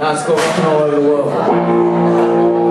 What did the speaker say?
That's got rock and roll over the world.